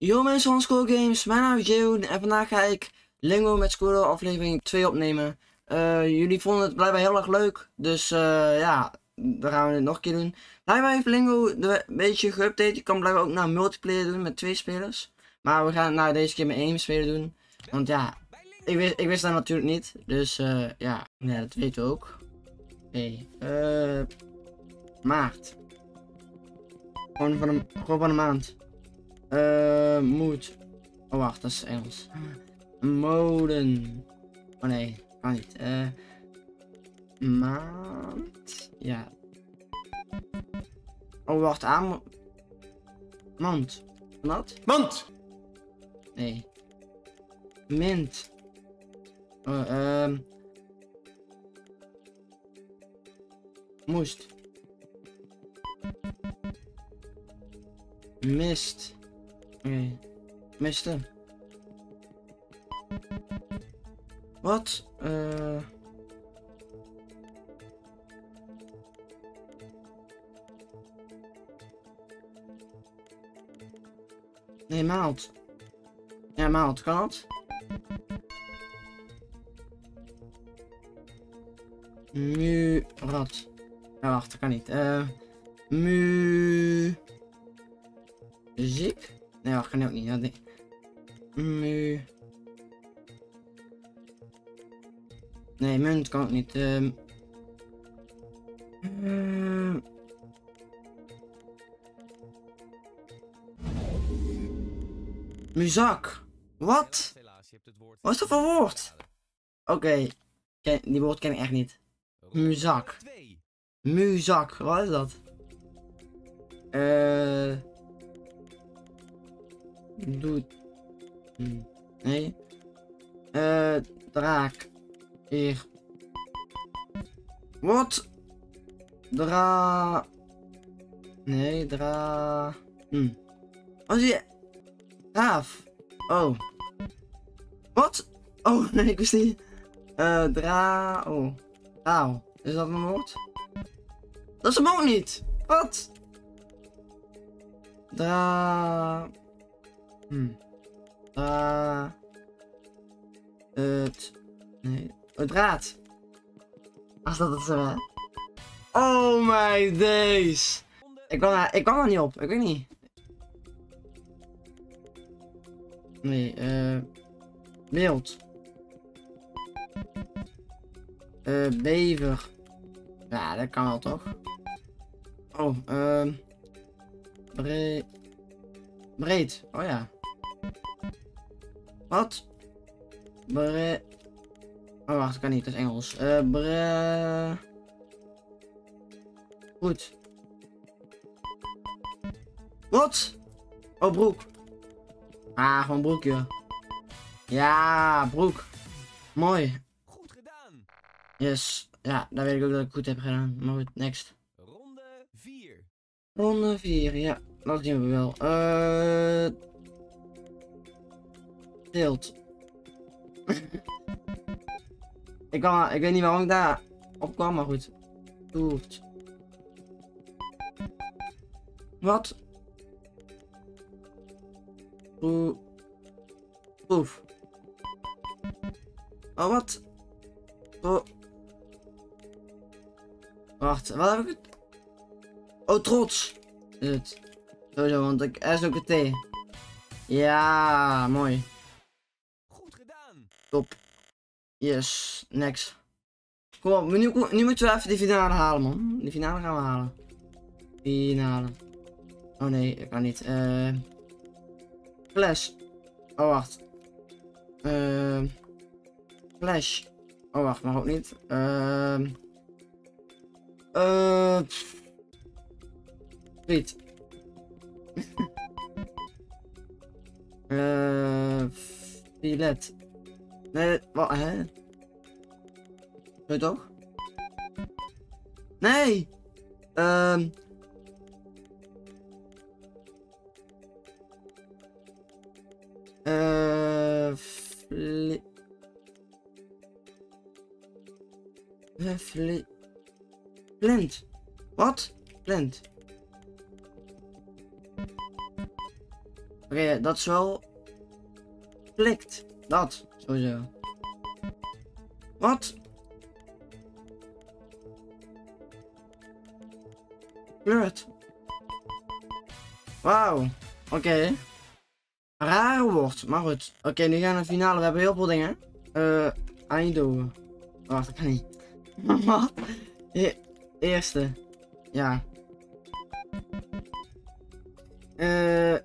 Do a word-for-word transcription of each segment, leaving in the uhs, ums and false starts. Yo mensen van Squirtle Games, mijn naam is Jeroen en vandaag ga ik Lingo met Squirtle aflevering twee opnemen. Uh, jullie vonden het blijkbaar heel erg leuk, dus uh, ja, dan gaan we het nog een keer doen. Blijkbaar heeft Lingo een beetje geüpdate, je kan blijkbaar ook naar multiplayer doen met twee spelers. Maar we gaan het nou deze keer met één speler doen, want ja, ik wist, ik wist dat natuurlijk niet, dus uh, ja, ja, dat weten we ook. Oké, okay. uh, maart. Gewoon van, de, gewoon van de maand. Uh, moed. Oh wacht, dat is Engels. Moden. Oh nee, kan niet. Eh. Uh, maand. Ja. Oh wacht, aan. Mand. Wat? Mand! Nee. Mint. Oh, ehm. Uh, moest. Mist. Oké, okay. Misten. Wat? Uh... Nee, maalt. Ja, maalt. Kan dat? Mu... Rat. Ja, wacht. Dat kan niet. Uh... Mu... Ziek? Nee, dat kan ook niet. Dat niet. Mu. Nee, munt kan ook niet. Um. Uh. Muzak. Wat? Wat is dat voor woord? Oké. Okay. Die woord ken ik echt niet. Muzak. Muzak. Wat is dat? Eh... Uh. Doet. Nee. Eh. Uh, draak. Hier. Wat? Dra. Nee, dra. Hm. Wat is je? Raaf. Oh. Wat? Oh, nee, ik wist niet. Eh, uh, dra. Oh. Rauw. Is dat een woord? Dat is hem ook niet. Wat? Dra. Hm. Uh, het. Nee. Het draad. Als dat het zo was. Oh my days. Ik kwam er, ik kwam er niet op. Ik weet niet. Nee. eh. Beeld. Eh. Bever. Ja, dat kan wel toch? Oh. ehm. Breed. Breed. Oh ja. Wat? Bre... Oh wacht, dat kan niet, dat is Engels. Eh, uh, bre... Goed. Wat? Oh, broek. Ah, gewoon broekje. Ja, broek. Mooi. Goed gedaan. Yes. Ja, daar weet ik ook dat ik goed heb gedaan. Maar goed, next. Ronde vier. Ronde vier, ja. Dat zien we wel. Eh... Uh... Tilt. ik, kan, ik weet niet waarom ik daar op kwam, maar goed. Toert. Wat? Proef. Proef. Oh, wat? Oh. Wacht, wat heb ik het? Oh, trots. Is het. Sowieso, want ik, er is ook een T. Ja, mooi. Top. Yes, next. Kom op, nu, nu moeten we even die finale halen, man. Die finale gaan we halen. Finale. Oh nee, dat kan niet. Eh. Uh, flash. Oh wacht. Uh, flash. Oh wacht, mag ook niet. Eh. Uh, Friet. Eh. Filet. Nee, wat, hè? Weet toch? Nee! Ehm... Um. Uh, fli... Fli... Flint. Wat? Flint. Oké, dat zo. Klikt. Dat. Sowieso. Wat? Kleurt. Wauw. Oké. Raar woord. Maar goed. Oké, nu gaan we naar de finale. We hebben heel veel dingen. Eh, Eindhoven. Wacht, dat kan niet. Wat? E eerste. Ja. Eh... Uh,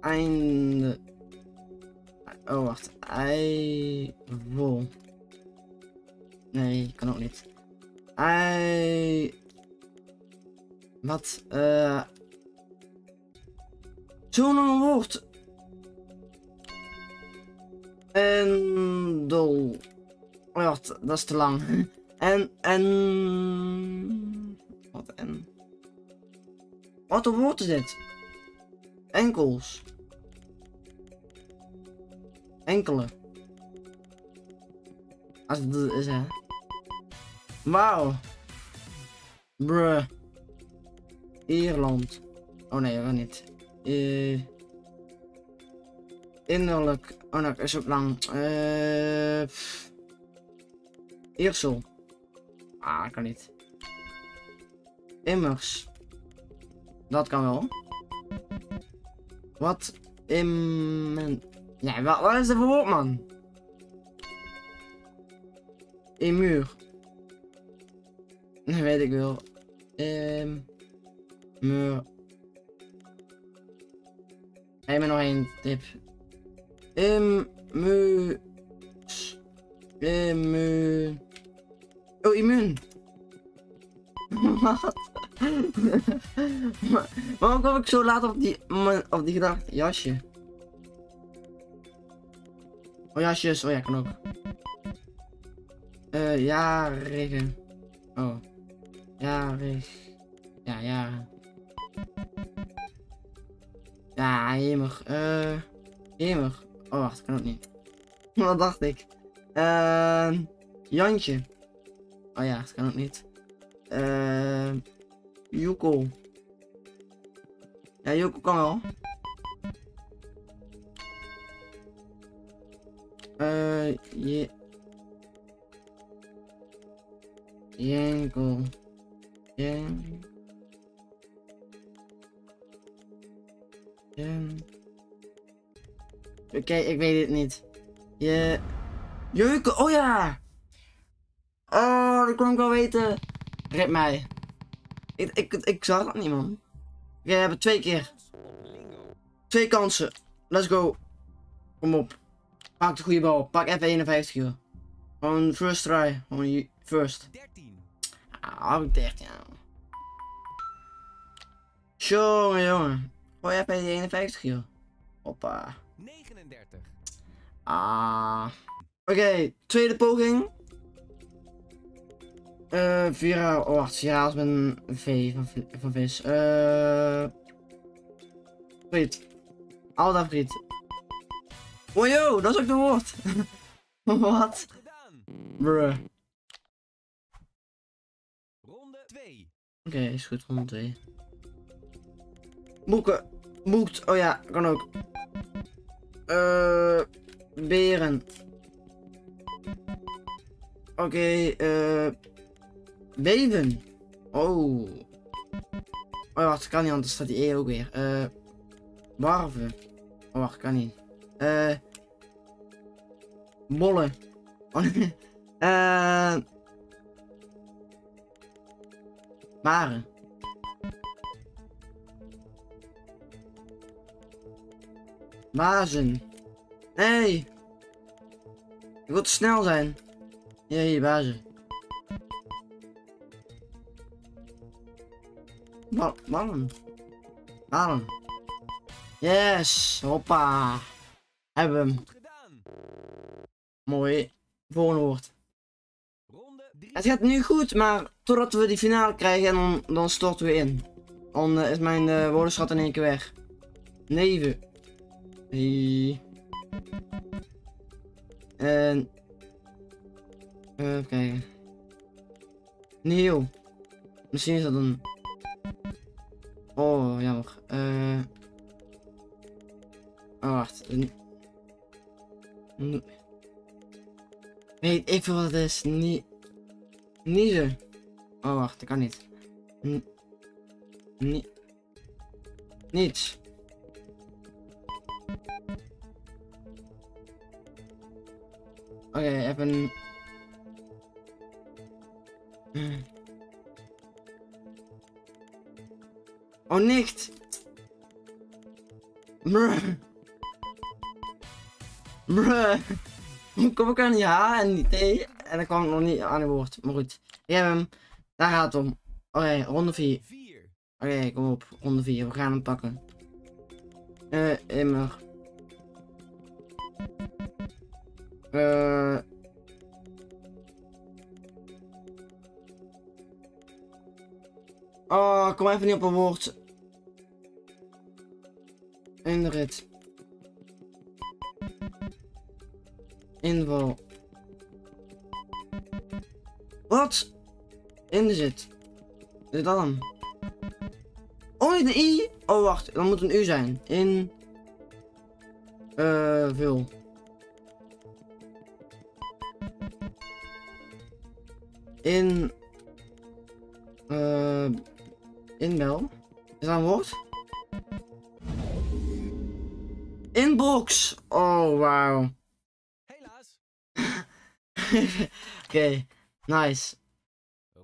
einde... Oh, wacht. Eivol. Nee, kan ook niet. Ei... Wat? Eh... Zo'n woord. En... Dol. Oh, wacht. Dat is te lang. En... En... Wat en? Wat een woord is dit? Enkels. Enkele. Als het is, hè. Wauw. Bruh. Ierland. Oh nee, dat niet. Uh, innerlijk. Oh nee, is ook lang. Uh, Iersel. Ah, kan niet. Immers. Dat kan wel. Wat in mijn... Ja, wat, wat is dat voor woord, man? In muur. Dat weet ik wel. In muur. Geef me nog één tip. In muur. In muur. Oh, immuun. Wat? maar, waarom kwam ik zo laat op die, op die gedachte? Jasje. Oh, jasjes. Oh ja, kan ook. Uh, ja, regen. Oh. Ja, regen. Ja, ja. Ja, jemig. Eh. Uh, jemig. Oh, wacht. Kan ook niet. Wat dacht ik? Uh, Jantje. Oh ja, dat kan ook niet. Eh... Uh, Joko. Ja, Joko kan wel. Eh, uh, je... Jenko. Jen... Jen... Oké, okay, ik weet het niet. Je... Jeuken, oh ja! Oh, dat kon ik wel weten. Rip mij. Ik, ik, ik zag dat niet, man. We hebben twee keer. Twee kansen. Let's go. Kom op. Pak de goede bal. Pak even eenenvijftig, joh. Gewoon first try. Gewoon first. Ah, ik dertien. Jongen, jongen. Gooi even eenenvijftig, joh. Hoppa. negenendertig. Ah. Oké, okay, tweede poging. Eh, uh, Vira, oh wacht, Vira is met een V van, van vis. Eh. Uh, friet. Alda friet. Oh yo, dat is ook de woord. Wat? Bruh. Ronde twee. Oké, okay, is goed, ronde twee. Boeken. Boekt, oh ja, kan ook. Eh. Uh, beren. Oké, okay, eh. Uh, Beven. Oh. Oh, wacht, kan niet, anders staat die E ook weer. Eh. Uh, barven. Oh, wacht, kan niet. Eh. Uh, Bollen. Oh, nee. Eh. Uh, Baren. Bazen. Nee. Ik wil te snel zijn. Ja, hier, bazen. Ballen. Ballen. Yes. Hoppa. Hebben we hem. Mooi. Volgende woord. Het gaat nu goed, maar totdat we die finale krijgen en dan, dan storten we in. Dan uh, is mijn uh, woordenschat in één keer weg. Neven. Hey. En... Uh, even kijken. Nieuw. Misschien is dat een... Oh, jammer. Eh... Uh, wacht. Nee, ik wil dat is niet. Niezen. Oh, wacht, dat kan niet. N niet. Niets. Oké, okay, even. Oh, nicht. Bruh. Bruh. Kom ik aan die H en die T en dan kwam ik nog niet aan het woord. Maar goed, ik heb hem. Daar gaat het om. Oké, okay, ronde vier. Oké, okay, kom op. Ronde vier. We gaan hem pakken. Eh, uh, immer. Eh... Uh... Oh, kom even niet op een woord. In de rit. Inval. Wat? In de zit. Is dat hem? Oh, niet de I? Oh, wacht. Dan moet een U zijn. In... Uh, vul. In... Uh, inbel. Is dat een woord? Inbox. Oh, wauw. Helaas. Oké, okay, nice.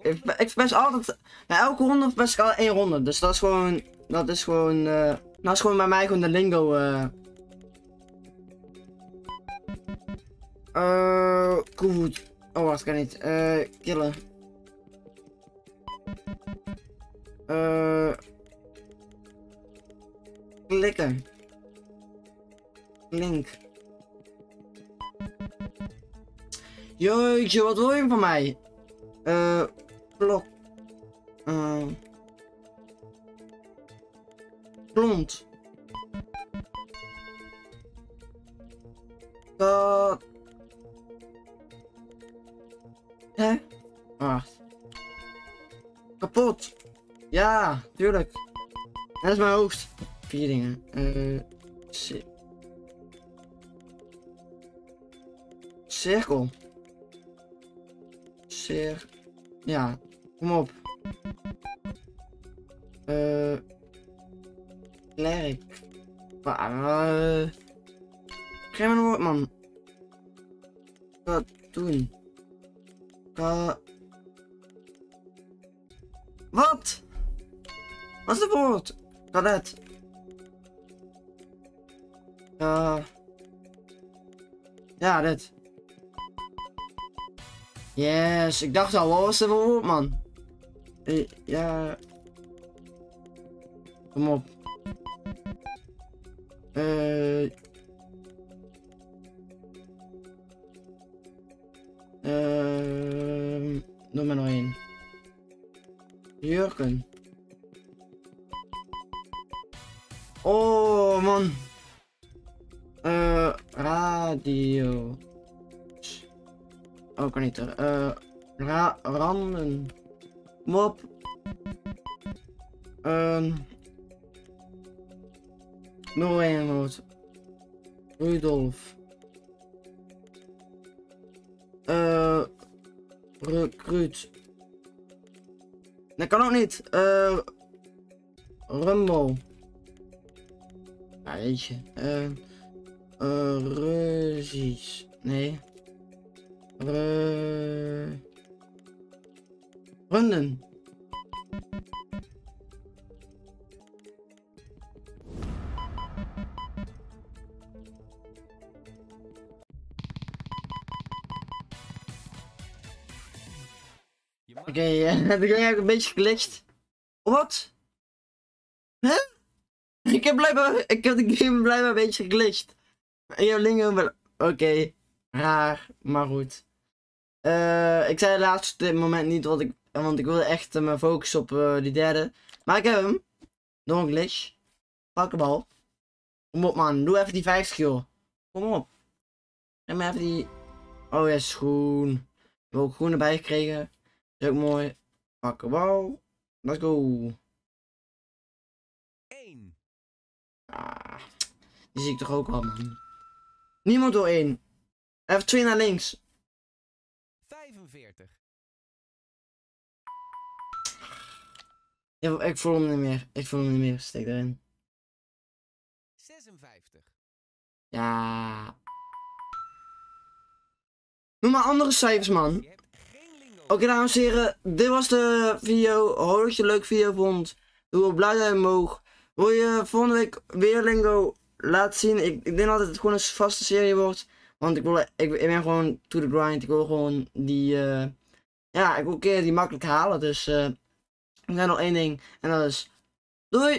Ik, ik best altijd... Na elke ronde best ik al één ronde. Dus dat is gewoon... Dat is gewoon... Uh, dat is gewoon bij mij gewoon de lingo. Eh... Uh, uh, oh, wacht, kan niet. Eh, uh, killen. Uh, klikken. Link. Jeetje, wat wil je van mij? Eh, uh, blok. Uh, blond. Dat. Hè? Wacht. Kapot. Ja, tuurlijk. Dat is mijn hoogst. Vier dingen. Uh, cir cirkel. Cir... Ja, kom op. Eh... Klerk. Waar... Geef me een woord, man. Wat doen? Ka... Wat? Wat is het woord? Kadet. Uh, ja, dit. Yes, ik dacht al, wat was het woord, man? Uh, ja. Kom op. Eh. Uh, uh, doe maar nog één. Jurken. Oh man. Uh, radio. Oh, kan niet. Uh, ra randen. Mop. Uh, nog een woord. Rudolf. Uh, recruit. Dat kan ook niet. Uh, rumble. Ja, weet je. Uh, uh, Ruzisch. Nee. Ru... Runden. Oké, okay, uh, dat ging eigenlijk een beetje glitched. Wat? Huh? Ik heb, blijkbaar, ik heb de game blijkbaar een beetje geglitcht. Ik heb lingo... Oké. Okay. Raar. Maar goed. Uh, ik zei het laatste op dit moment niet. Wat ik, want ik wilde echt uh, me focussen op uh, die derde. Maar ik heb hem. Door een glitch. Pak een bal. Kom op, man. Doe even die vijftig, joh. Kom op. Geef me even die... Oh ja, schoen. Ik heb ook groen erbij gekregen. Dat is ook mooi. Pak een bal. Let's go. Ah, Die zie ik toch ook al, man. Niemand door één. Even twee naar links. vijfenveertig. Ik, ik voel hem niet meer. Ik voel hem niet meer. Steek erin. zesenvijftig. Ja. Noem maar andere cijfers, man. Oké, okay, dames en heren. Dit was de video. Hoop dat je een leuke video vond. Doe wel blij zijn omhoog. Wil je volgende week weer Lingo laten zien? Ik, ik denk dat het gewoon een vaste serie wordt. Want ik, wil, ik, ik ben gewoon to the grind. Ik wil gewoon die... Uh, ja, ik wil een keer die makkelijk halen. Dus... Uh, ik heb nog één ding. En dat is... Doei!